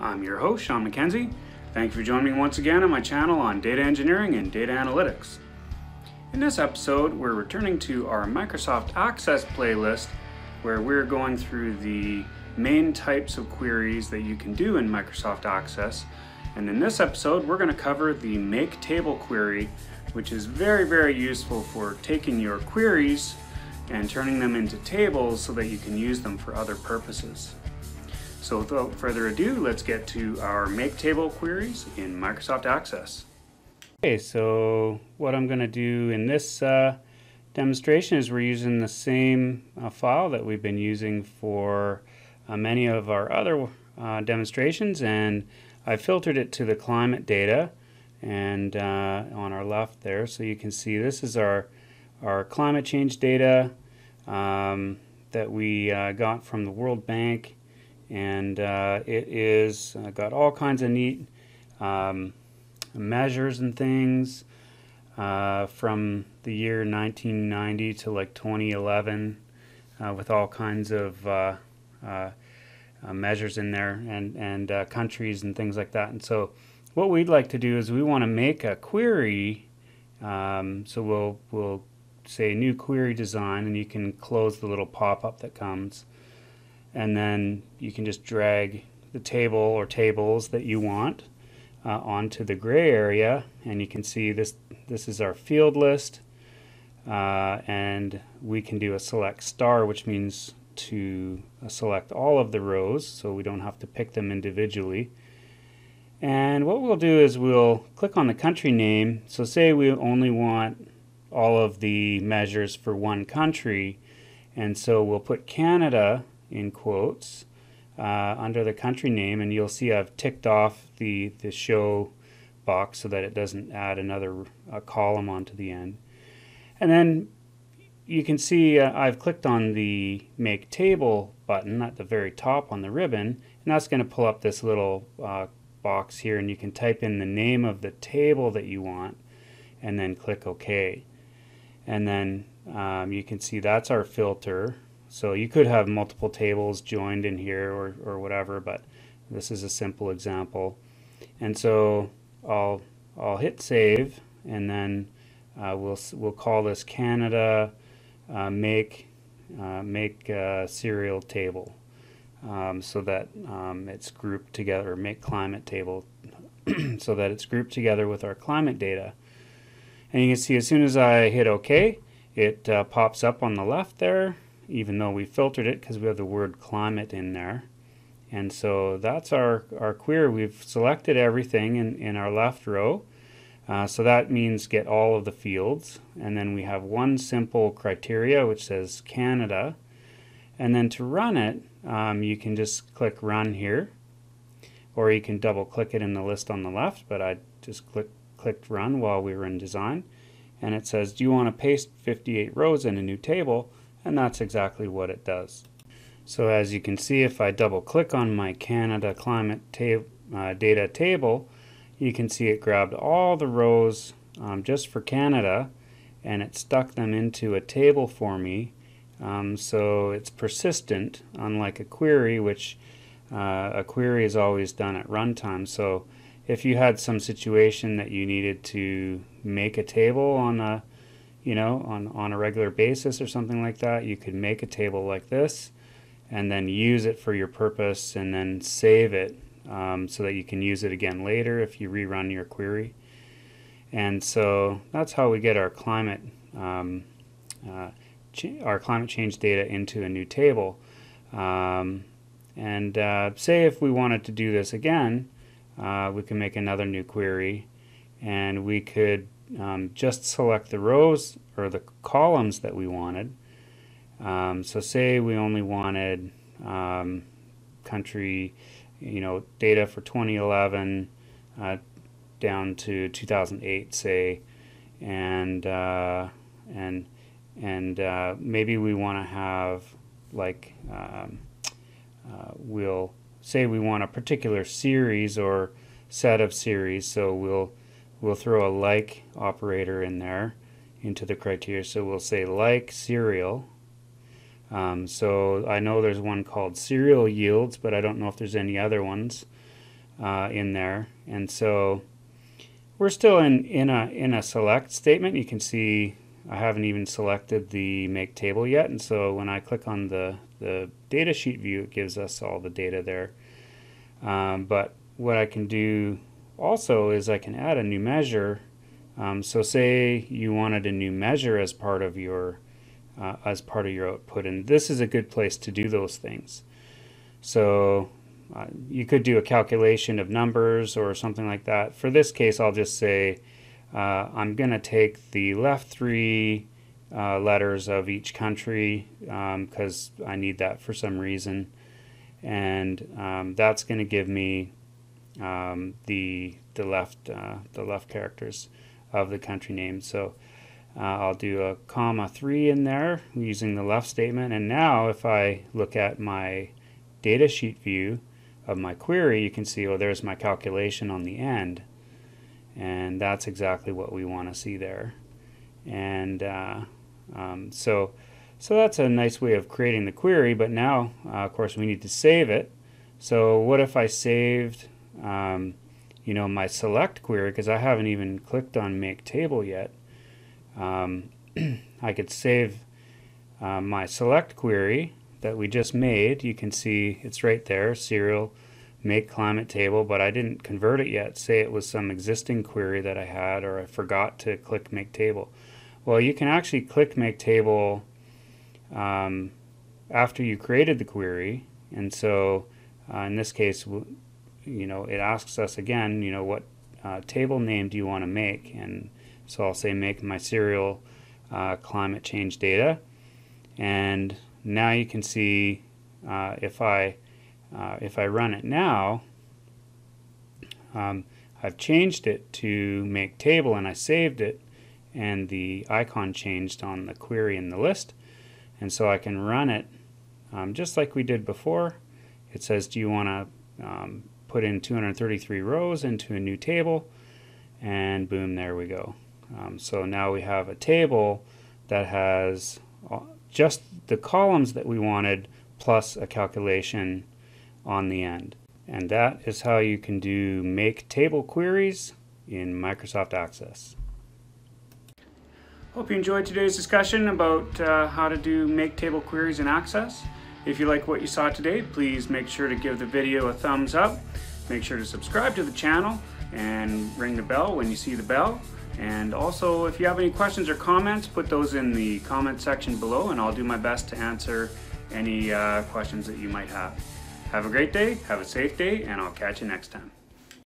I'm your host, Sean McKenzie. Thank you for joining me once again on my channel on data engineering and data analytics. In this episode, we're returning to our Microsoft Access playlist, where we're going through the main types of queries that you can do in Microsoft Access. And in this episode, we're going to cover the make table query, which is very, very useful for taking your queries and turning them into tables so that you can use them for other purposes. So without further ado, let's get to our make table queries in Microsoft Access. Okay, so what I'm gonna do in this demonstration is we're using the same file that we've been using for many of our other demonstrations, and I filtered it to the climate data and on our left there, so you can see this is our climate change data that we got from the World Bank, and it is got all kinds of neat measures and things from the year 1990 to like 2011 with all kinds of measures in there and countries and things like that. And so what we'd like to do is we want to make a query, so we'll say new query design, and you can close the little pop-up that comes, and then you can just drag the table or tables that you want onto the gray area, and you can see this is our field list, and we can do a select star, which means to select all of the rows so we don't have to pick them individually. And what we'll do is we'll click on the country name. So say we only want all of the measures for one country, and so we'll put Canada in quotes under the country name, and you'll see I've ticked off the show box so that it doesn't add another column onto the end. And then you can see I've clicked on the make table button at the very top on the ribbon, and that's going to pull up this little box here, and you can type in the name of the table that you want and then click OK. And then you can see that's our filter. So you could have multiple tables joined in here or whatever, but this is a simple example. And so I'll hit save, and then we'll call this Canada make serial table, so that it's grouped together, or make climate table, so that it's grouped together with our climate data. And you can see as soon as I hit OK, it pops up on the left there, even though we filtered it because we have the word climate in there. And so that's our query. We've selected everything in our left row. So that means get all of the fields. And then we have one simple criteria which says Canada. And then to run it, you can just click run here, or you can double click it in the list on the left, but I just clicked run while we were in design, and it says, do you want to paste 58 rows in a new table? And that's exactly what it does. So as you can see, if I double click on my Canada climate data table, you can see it grabbed all the rows just for Canada, and it stuck them into a table for me. So it's persistent, unlike a query, which a query is always done at runtime. So if you had some situation that you needed to make a table on a, you know, on a regular basis or something like that, you could make a table like this and then use it for your purpose, and then save it so that you can use it again later if you rerun your query. And so that's how we get our climate change data into a new table. Say if we wanted to do this again, we can make another new query, and we could just select the rows or the columns that we wanted. So say we only wanted country, you know, data for 2011 down to 2008, say, and maybe we want to have like we'll say we want a particular series or set of series, so we'll throw a like operator in there into the criteria. So we'll say like serial. So I know there's one called serial yields, but I don't know if there's any other ones. in there. And so we're still in a select statement. You can see I haven't even selected the make table yet, and so when I click on the data sheet view, it gives us all the data there. But what I can do also is I can add a new measure. So say you wanted a new measure as part of your output, and this is a good place to do those things. So you could do a calculation of numbers or something like that. For this case, I'll just say I'm going to take the left three letters of each country because I need that for some reason, and that's going to give me the left characters of the country name. So I'll do a comma 3 in there using the left statement, and now if I look at my data sheet view of my query, you can see, oh, there's my calculation on the end, and that's exactly what we want to see there. And so that's a nice way of creating the query, but now of course we need to save it. So what if I saved you know, my select query, because I haven't even clicked on make table yet. I could save my select query that we just made. You can see it's right there, serial make climate table, but I didn't convert it yet. Say it was some existing query that I had, or I forgot to click make table. Well, you can actually click make table after you created the query, and so in this case, you know, it asks us again, you know, what table name do you want to make? And so I'll say make my serial climate change data. And now you can see if I run it now, I've changed it to make table, and I saved it, and the icon changed on the query in the list. And so I can run it just like we did before. It says, do you want to put in 233 rows into a new table? And boom, there we go. So now we have a table that has just the columns that we wanted plus a calculation on the end. And that is how you can do make table queries in Microsoft Access. Hope you enjoyed today's discussion about how to do make table queries in Access. If you like what you saw today, please make sure to give the video a thumbs up. Make sure to subscribe to the channel and ring the bell when you see the bell. And also, if you have any questions or comments, put those in the comment section below, and I'll do my best to answer any questions that you might have. Have a great day, have a safe day, and I'll catch you next time.